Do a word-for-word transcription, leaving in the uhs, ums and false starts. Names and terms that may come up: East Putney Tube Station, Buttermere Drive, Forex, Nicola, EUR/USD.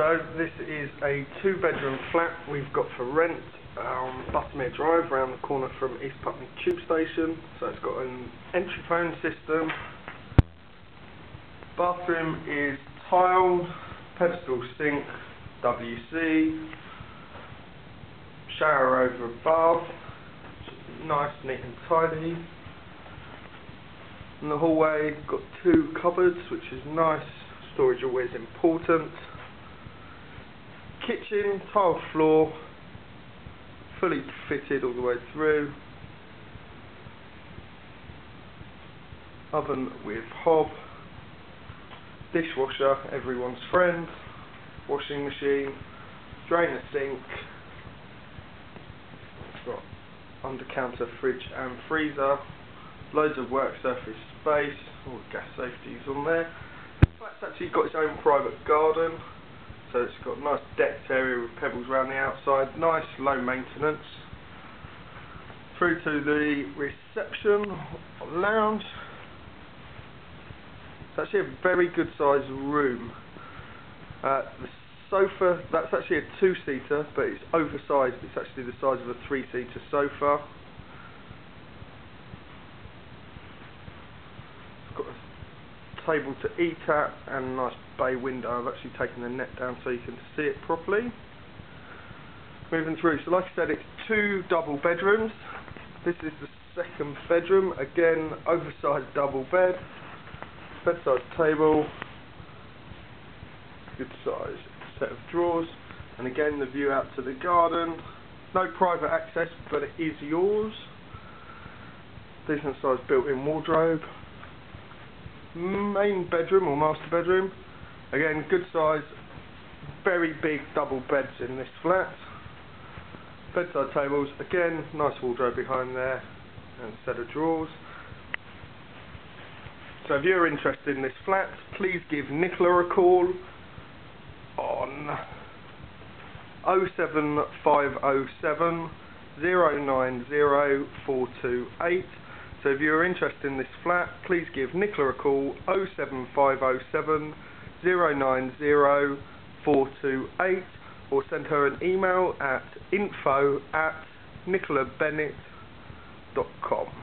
So this is a two-bedroom flat we've got for rent on um, Buttermere Drive, round the corner from East Putney Tube Station. So it's got an entry phone system. Bathroom is tiled, pedestal sink, W C, shower over above, nice, neat and tidy. In the hallway, got two cupboards, which is nice. Storage always important. Kitchen, tiled floor, fully fitted all the way through. Oven with hob. Dishwasher, everyone's friend. Washing machine. Drainer sink. It's got under counter fridge and freezer. Loads of work surface space. All the gas safety is on there. This flat's actually got its own private garden. So it's got a nice decked area with pebbles around the outside, nice low maintenance. Through to the reception lounge. It's actually a very good sized room. Uh, the sofa, that's actually a two seater, but it's oversized, it's actually the size of a three seater sofa. Table to eat at and a nice bay window. I've actually taken the net down so you can see it properly. Moving through, so like I said, it's two double bedrooms. This is the second bedroom, again oversized double bed, bedside table, good size set of drawers, and again the view out to the garden. No private access, but it is yours. Decent sized built-in wardrobe. Main bedroom or master bedroom, again good size, very big double beds in this flat. Bedside tables, again nice wardrobe behind there and set of drawers. So if you're interested in this flat, please give Nicola a call on oh seven five oh seven, oh nine oh four two eight. So if you're interested in this flat, please give Nicola a call oh seven five oh seven, oh nine oh four two eight, or send her an email at info at nicola bennett dot com.